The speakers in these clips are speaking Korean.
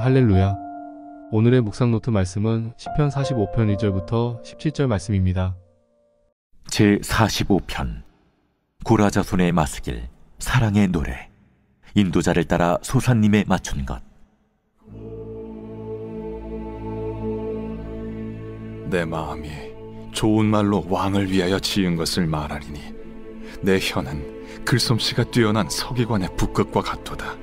할렐루야. 오늘의 묵상노트 말씀은 시편 45편 1절부터 17절 말씀입니다. 제45편 고라자손의 마스길 사랑의 노래. 인도자를 따라 소산님에 맞춘 것. 내 마음이 좋은 말로 왕을 위하여 지은 것을 말하리니 내 혀는 글솜씨가 뛰어난 서기관의 붓끝과 같도다.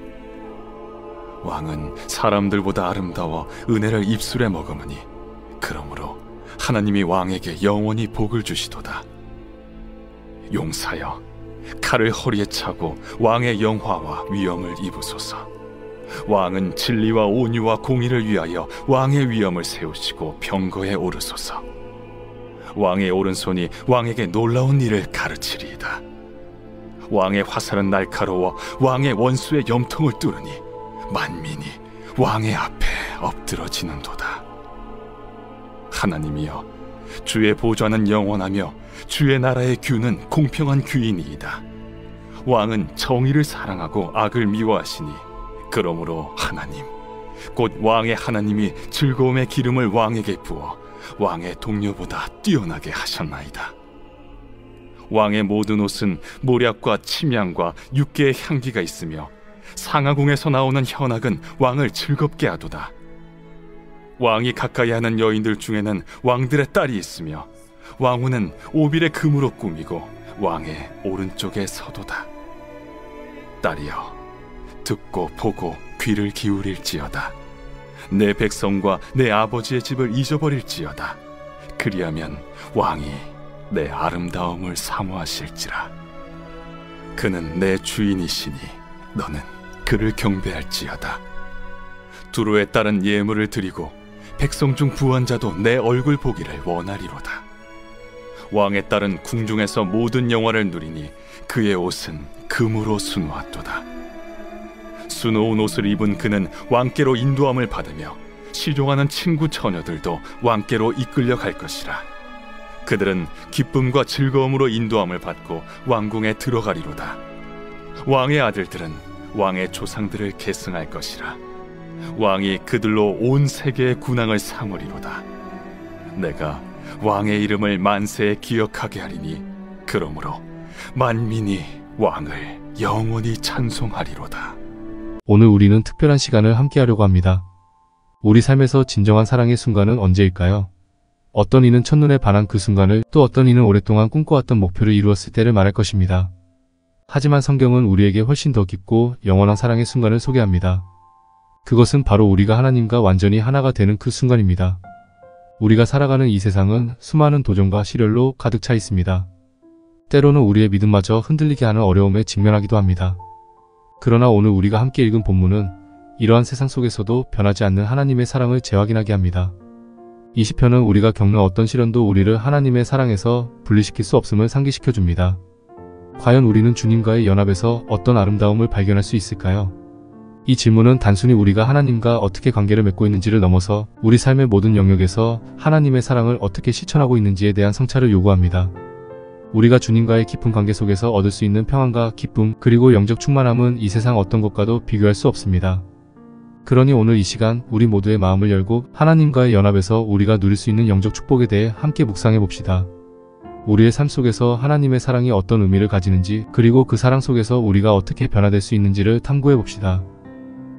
왕은 사람들보다 아름다워 은혜를 입술에 머금으니 그러므로 하나님이 왕에게 영원히 복을 주시도다. 용사여, 칼을 허리에 차고 왕의 영화와 위엄을 입으소서. 왕은 진리와 온유와 공의를 위하여 왕의 위엄을 세우시고 병거에 오르소서. 왕의 오른손이 왕에게 놀라운 일을 가르치리이다. 왕의 화살은 날카로워 왕의 원수의 염통을 뚫으니 만민이 왕의 앞에 엎드러지는도다. 하나님이여, 주의 보좌는 영원하며 주의 나라의 규는 공평한 규이니이다. 왕은 정의를 사랑하고 악을 미워하시니 그러므로 하나님, 곧 왕의 하나님이 즐거움의 기름을 왕에게 부어 왕의 동료보다 뛰어나게 하셨나이다. 왕의 모든 옷은 모략과 침향과 육개의 향기가 있으며 상하궁에서 나오는 현악은 왕을 즐겁게 하도다. 왕이 가까이 하는 여인들 중에는 왕들의 딸이 있으며 왕후는 오빌의 금으로 꾸미고 왕의 오른쪽에 서도다. 딸이여, 듣고 보고 귀를 기울일지어다. 내 백성과 내 아버지의 집을 잊어버릴지어다. 그리하면 왕이 내 아름다움을 사모하실지라. 그는 내 주인이시니 너는 그를 경배할지어다. 두루에 따른 예물을 드리고 백성 중 부한자도 내 얼굴 보기를 원하리로다. 왕의 딸은 궁중에서 모든 영화를 누리니 그의 옷은 금으로 수놓았도다. 수놓은 옷을 입은 그는 왕께로 인도함을 받으며 시종하는 친구 처녀들도 왕께로 이끌려 갈 것이라. 그들은 기쁨과 즐거움으로 인도함을 받고 왕궁에 들어가리로다. 왕의 아들들은 왕의 조상들을 계승할 것이라. 왕이 그들로 온 세계의 군왕을 삼으리로다. 내가 왕의 이름을 만세에 기억하게 하리니 그러므로 만민이 왕을 영원히 찬송하리로다. 오늘 우리는 특별한 시간을 함께 하려고 합니다. 우리 삶에서 진정한 사랑의 순간은 언제일까요? 어떤 이는 첫눈에 반한 그 순간을, 또 어떤 이는 오랫동안 꿈꿔왔던 목표를 이루었을 때를 말할 것입니다. 하지만 성경은 우리에게 훨씬 더 깊고 영원한 사랑의 순간을 소개합니다. 그것은 바로 우리가 하나님과 완전히 하나가 되는 그 순간입니다. 우리가 살아가는 이 세상은 수많은 도전과 시련로 가득 차 있습니다. 때로는 우리의 믿음마저 흔들리게 하는 어려움에 직면하기도 합니다. 그러나 오늘 우리가 함께 읽은 본문은 이러한 세상 속에서도 변하지 않는 하나님의 사랑을 재확인하게 합니다. 이 시편은 우리가 겪는 어떤 시련도 우리를 하나님의 사랑에서 분리시킬 수 없음을 상기시켜줍니다. 과연 우리는 주님과의 연합에서 어떤 아름다움을 발견할 수 있을까요? 이 질문은 단순히 우리가 하나님과 어떻게 관계를 맺고 있는지를 넘어서 우리 삶의 모든 영역에서 하나님의 사랑을 어떻게 실천하고 있는지에 대한 성찰을 요구합니다. 우리가 주님과의 깊은 관계 속에서 얻을 수 있는 평안과 기쁨, 그리고 영적 충만함은 이 세상 어떤 것과도 비교할 수 없습니다. 그러니 오늘 이 시간 우리 모두의 마음을 열고 하나님과의 연합에서 우리가 누릴 수 있는 영적 축복에 대해 함께 묵상해 봅시다. 우리의 삶 속에서 하나님의 사랑이 어떤 의미를 가지는지, 그리고 그 사랑 속에서 우리가 어떻게 변화될 수 있는지를 탐구해 봅시다.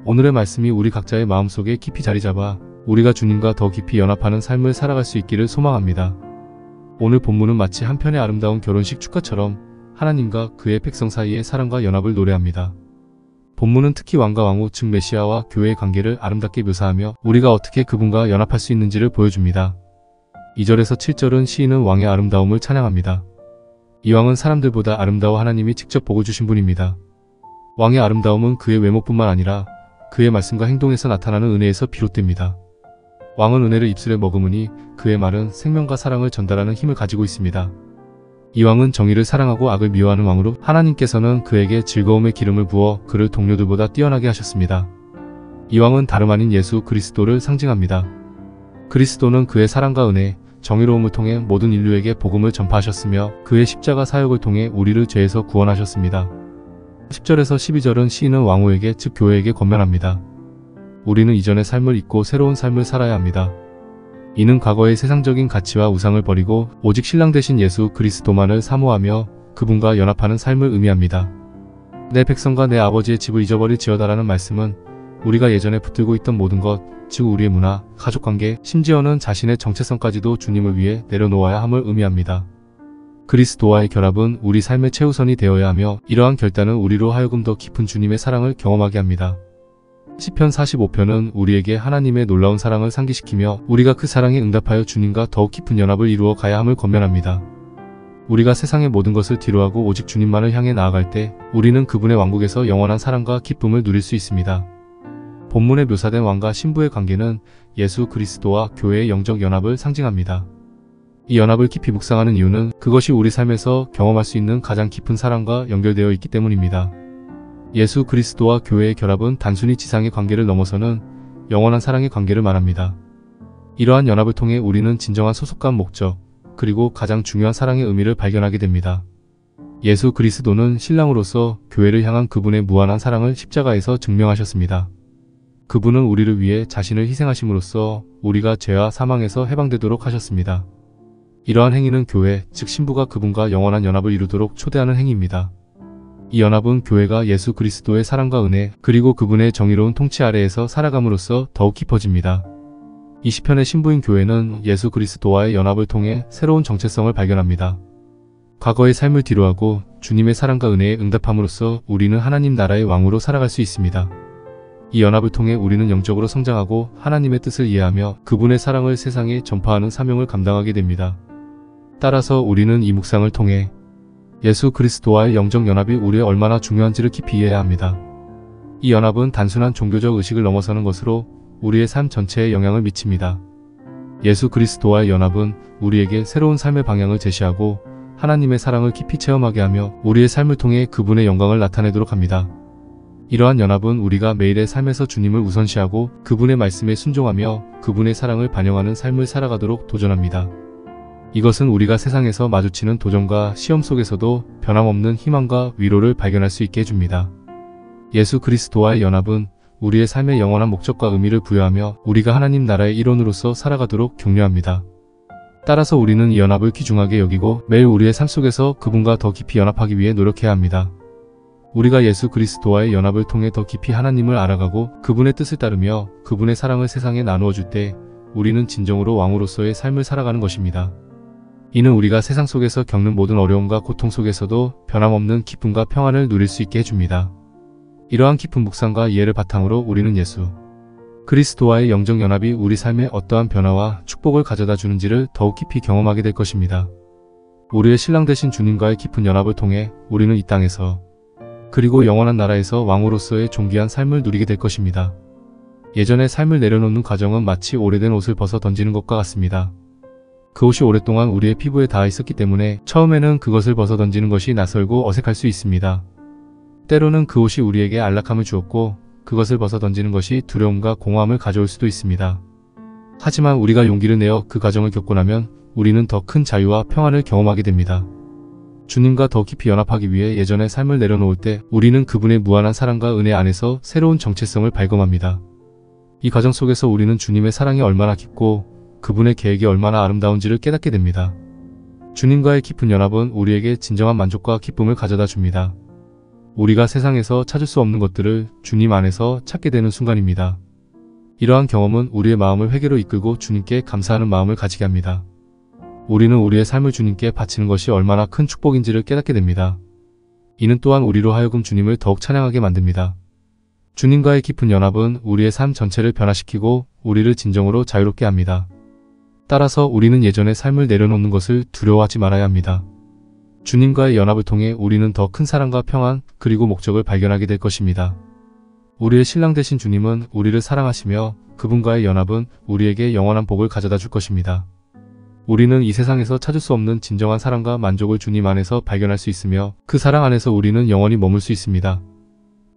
오늘의 말씀이 우리 각자의 마음속에 깊이 자리잡아 우리가 주님과 더 깊이 연합하는 삶을 살아갈 수 있기를 소망합니다. 오늘 본문은 마치 한 편의 아름다운 결혼식 축가처럼 하나님과 그의 백성 사이의 사랑과 연합을 노래합니다. 본문은 특히 왕과 왕후, 즉 메시아와 교회의 관계를 아름답게 묘사하며 우리가 어떻게 그분과 연합할 수 있는지를 보여줍니다. 2절에서 7절은 시인은 왕의 아름다움을 찬양합니다. 이 왕은 사람들보다 아름다워 하나님이 직접 보고 주신 분입니다. 왕의 아름다움은 그의 외모뿐만 아니라 그의 말씀과 행동에서 나타나는 은혜에서 비롯됩니다. 왕은 은혜를 입술에 머금으니 그의 말은 생명과 사랑을 전달하는 힘을 가지고 있습니다. 이 왕은 정의를 사랑하고 악을 미워하는 왕으로 하나님께서는 그에게 즐거움의 기름을 부어 그를 동료들보다 뛰어나게 하셨습니다. 이 왕은 다름 아닌 예수 그리스도를 상징합니다. 그리스도는 그의 사랑과 은혜, 정의로움을 통해 모든 인류에게 복음을 전파하셨으며 그의 십자가 사역을 통해 우리를 죄에서 구원하셨습니다. 10절에서 12절은 시인은 왕후에게, 즉 교회에게 권면합니다. 우리는 이전의 삶을 잊고 새로운 삶을 살아야 합니다. 이는 과거의 세상적인 가치와 우상을 버리고 오직 신랑 되신 예수 그리스도만을 사모하며 그분과 연합하는 삶을 의미합니다. 내 백성과 내 아버지의 집을 잊어버릴지어다라는 말씀은 우리가 예전에 붙들고 있던 모든 것, 즉 우리의 문화, 가족관계, 심지어는 자신의 정체성까지도 주님을 위해 내려놓아야 함을 의미합니다. 그리스도와의 결합은 우리 삶의 최우선이 되어야 하며 이러한 결단은 우리로 하여금 더 깊은 주님의 사랑을 경험하게 합니다. 시편 45편은 우리에게 하나님의 놀라운 사랑을 상기시키며 우리가 그 사랑에 응답하여 주님과 더욱 깊은 연합을 이루어 가야 함을 권면합니다. 우리가 세상의 모든 것을 뒤로하고 오직 주님만을 향해 나아갈 때 우리는 그분의 왕국에서 영원한 사랑과 기쁨을 누릴 수 있습니다. 본문에 묘사된 왕과 신부의 관계는 예수 그리스도와 교회의 영적 연합을 상징합니다. 이 연합을 깊이 묵상하는 이유는 그것이 우리 삶에서 경험할 수 있는 가장 깊은 사랑과 연결되어 있기 때문입니다. 예수 그리스도와 교회의 결합은 단순히 지상의 관계를 넘어서는 영원한 사랑의 관계를 말합니다. 이러한 연합을 통해 우리는 진정한 소속감, 목적, 그리고 가장 중요한 사랑의 의미를 발견하게 됩니다. 예수 그리스도는 신랑으로서 교회를 향한 그분의 무한한 사랑을 십자가에서 증명하셨습니다. 그분은 우리를 위해 자신을 희생하심으로써 우리가 죄와 사망에서 해방되도록 하셨습니다. 이러한 행위는 교회, 즉 신부가 그분과 영원한 연합을 이루도록 초대하는 행위입니다. 이 연합은 교회가 예수 그리스도의 사랑과 은혜, 그리고 그분의 정의로운 통치 아래에서 살아감으로써 더욱 깊어집니다. 이 시편의 신부인 교회는 예수 그리스도와의 연합을 통해 새로운 정체성을 발견합니다. 과거의 삶을 뒤로하고 주님의 사랑과 은혜에 응답함으로써 우리는 하나님 나라의 왕으로 살아갈 수 있습니다. 이 연합을 통해 우리는 영적으로 성장하고 하나님의 뜻을 이해하며 그분의 사랑을 세상에 전파하는 사명을 감당하게 됩니다. 따라서 우리는 이 묵상을 통해 예수 그리스도와의 영적 연합이 우리의 얼마나 중요한지를 깊이 이해해야 합니다. 이 연합은 단순한 종교적 의식을 넘어서는 것으로 우리의 삶 전체에 영향을 미칩니다. 예수 그리스도와의 연합은 우리에게 새로운 삶의 방향을 제시하고 하나님의 사랑을 깊이 체험하게 하며 우리의 삶을 통해 그분의 영광을 나타내도록 합니다. 이러한 연합은 우리가 매일의 삶에서 주님을 우선시하고 그분의 말씀에 순종하며 그분의 사랑을 반영하는 삶을 살아가도록 도전합니다. 이것은 우리가 세상에서 마주치는 도전과 시험 속에서도 변함없는 희망과 위로를 발견할 수 있게 해줍니다. 예수 그리스도와의 연합은 우리의 삶의 영원한 목적과 의미를 부여하며 우리가 하나님 나라의 일원으로서 살아가도록 격려합니다. 따라서 우리는 이 연합을 귀중하게 여기고 매일 우리의 삶 속에서 그분과 더 깊이 연합하기 위해 노력해야 합니다. 우리가 예수 그리스도와의 연합을 통해 더 깊이 하나님을 알아가고 그분의 뜻을 따르며 그분의 사랑을 세상에 나누어 줄 때 우리는 진정으로 왕으로서의 삶을 살아가는 것입니다. 이는 우리가 세상 속에서 겪는 모든 어려움과 고통 속에서도 변함없는 기쁨과 평안을 누릴 수 있게 해줍니다. 이러한 깊은 묵상과 이해를 바탕으로 우리는 예수 그리스도와의 영적 연합이 우리 삶에 어떠한 변화와 축복을 가져다 주는지를 더욱 깊이 경험하게 될 것입니다. 우리의 신랑 되신 주님과의 깊은 연합을 통해 우리는 이 땅에서 그리고 영원한 나라에서 왕으로서의 존귀한 삶을 누리게 될 것입니다. 예전의 삶을 내려놓는 과정은 마치 오래된 옷을 벗어 던지는 것과 같습니다. 그 옷이 오랫동안 우리의 피부에 닿아 있었기 때문에 처음에는 그것을 벗어 던지는 것이 낯설고 어색할 수 있습니다. 때로는 그 옷이 우리에게 안락함을 주었고 그것을 벗어 던지는 것이 두려움과 공허함을 가져올 수도 있습니다. 하지만 우리가 용기를 내어 그 과정을 겪고 나면 우리는 더 큰 자유와 평안을 경험하게 됩니다. 주님과 더 깊이 연합하기 위해 예전의 삶을 내려놓을 때 우리는 그분의 무한한 사랑과 은혜 안에서 새로운 정체성을 발견합니다. 이 과정 속에서 우리는 주님의 사랑이 얼마나 깊고 그분의 계획이 얼마나 아름다운지를 깨닫게 됩니다. 주님과의 깊은 연합은 우리에게 진정한 만족과 기쁨을 가져다 줍니다. 우리가 세상에서 찾을 수 없는 것들을 주님 안에서 찾게 되는 순간입니다. 이러한 경험은 우리의 마음을 회개로 이끌고 주님께 감사하는 마음을 가지게 합니다. 우리는 우리의 삶을 주님께 바치는 것이 얼마나 큰 축복인지를 깨닫게 됩니다. 이는 또한 우리로 하여금 주님을 더욱 찬양하게 만듭니다. 주님과의 깊은 연합은 우리의 삶 전체를 변화시키고 우리를 진정으로 자유롭게 합니다. 따라서 우리는 예전의 삶을 내려놓는 것을 두려워하지 말아야 합니다. 주님과의 연합을 통해 우리는 더 큰 사랑과 평안, 그리고 목적을 발견하게 될 것입니다. 우리의 신랑 되신 주님은 우리를 사랑하시며 그분과의 연합은 우리에게 영원한 복을 가져다 줄 것입니다. 우리는 이 세상에서 찾을 수 없는 진정한 사랑과 만족을 주님 안에서 발견할 수 있으며 그 사랑 안에서 우리는 영원히 머물 수 있습니다.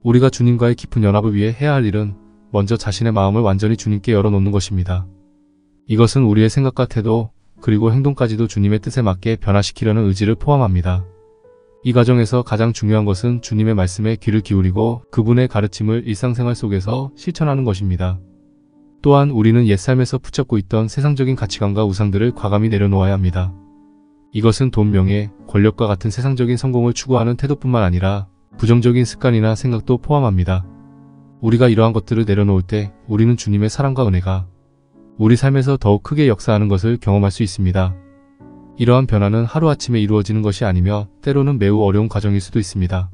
우리가 주님과의 깊은 연합을 위해 해야 할 일은 먼저 자신의 마음을 완전히 주님께 열어놓는 것입니다. 이것은 우리의 생각과 태도, 그리고 행동까지도 주님의 뜻에 맞게 변화시키려는 의지를 포함합니다. 이 과정에서 가장 중요한 것은 주님의 말씀에 귀를 기울이고 그분의 가르침을 일상생활 속에서 실천하는 것입니다. 또한 우리는 옛삶에서 붙잡고 있던 세상적인 가치관과 우상들을 과감히 내려놓아야 합니다. 이것은 돈, 명예, 권력과 같은 세상적인 성공을 추구하는 태도뿐만 아니라 부정적인 습관이나 생각도 포함합니다. 우리가 이러한 것들을 내려놓을 때 우리는 주님의 사랑과 은혜가 우리 삶에서 더욱 크게 역사하는 것을 경험할 수 있습니다. 이러한 변화는 하루아침에 이루어지는 것이 아니며 때로는 매우 어려운 과정일 수도 있습니다.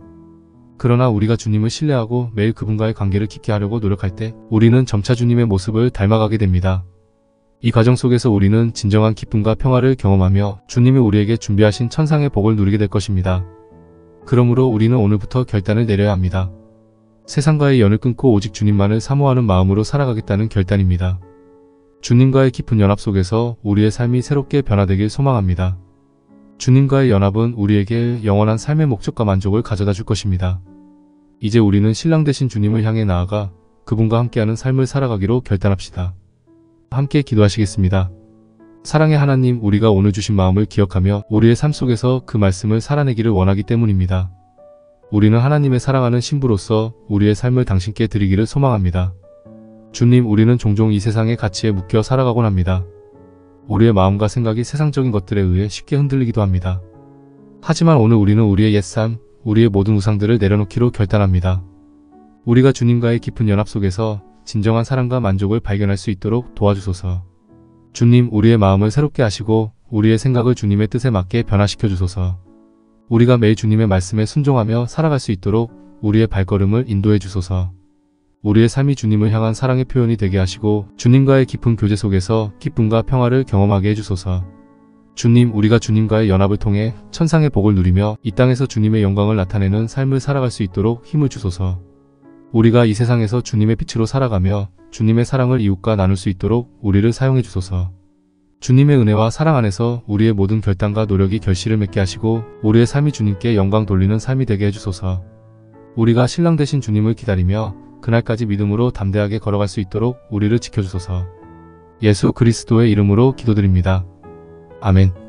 그러나 우리가 주님을 신뢰하고 매일 그분과의 관계를 깊게 하려고 노력할 때 우리는 점차 주님의 모습을 닮아가게 됩니다. 이 과정 속에서 우리는 진정한 기쁨과 평화를 경험하며 주님이 우리에게 준비하신 천상의 복을 누리게 될 것입니다. 그러므로 우리는 오늘부터 결단을 내려야 합니다. 세상과의 연을 끊고 오직 주님만을 사모하는 마음으로 살아가겠다는 결단입니다. 주님과의 깊은 연합 속에서 우리의 삶이 새롭게 변화되길 소망합니다. 주님과의 연합은 우리에게 영원한 삶의 목적과 만족을 가져다 줄 것입니다. 이제 우리는 신랑 되신 주님을 향해 나아가 그분과 함께하는 삶을 살아가기로 결단합시다. 함께 기도하시겠습니다. 사랑의 하나님, 우리가 오늘 주신 마음을 기억하며 우리의 삶 속에서 그 말씀을 살아내기를 원하기 때문입니다. 우리는 하나님의 사랑하는 신부로서 우리의 삶을 당신께 드리기를 소망합니다. 주님, 우리는 종종 이 세상의 가치에 묶여 살아가곤 합니다. 우리의 마음과 생각이 세상적인 것들에 의해 쉽게 흔들리기도 합니다. 하지만 오늘 우리는 우리의 옛삶, 우리의 모든 우상들을 내려놓기로 결단합니다. 우리가 주님과의 깊은 연합 속에서 진정한 사랑과 만족을 발견할 수 있도록 도와주소서. 주님, 우리의 마음을 새롭게 하시고 우리의 생각을 주님의 뜻에 맞게 변화시켜 주소서. 우리가 매일 주님의 말씀에 순종하며 살아갈 수 있도록 우리의 발걸음을 인도해 주소서. 우리의 삶이 주님을 향한 사랑의 표현이 되게 하시고 주님과의 깊은 교제 속에서 기쁨과 평화를 경험하게 해주소서. 주님, 우리가 주님과의 연합을 통해 천상의 복을 누리며 이 땅에서 주님의 영광을 나타내는 삶을 살아갈 수 있도록 힘을 주소서. 우리가 이 세상에서 주님의 빛으로 살아가며 주님의 사랑을 이웃과 나눌 수 있도록 우리를 사용해 주소서. 주님의 은혜와 사랑 안에서 우리의 모든 결단과 노력이 결실을 맺게 하시고 우리의 삶이 주님께 영광 돌리는 삶이 되게 해주소서. 우리가 신랑 되신 주님을 기다리며 그날까지 믿음으로 담대하게 걸어갈 수 있도록 우리를 지켜주소서. 예수 그리스도의 이름으로 기도드립니다. 아멘.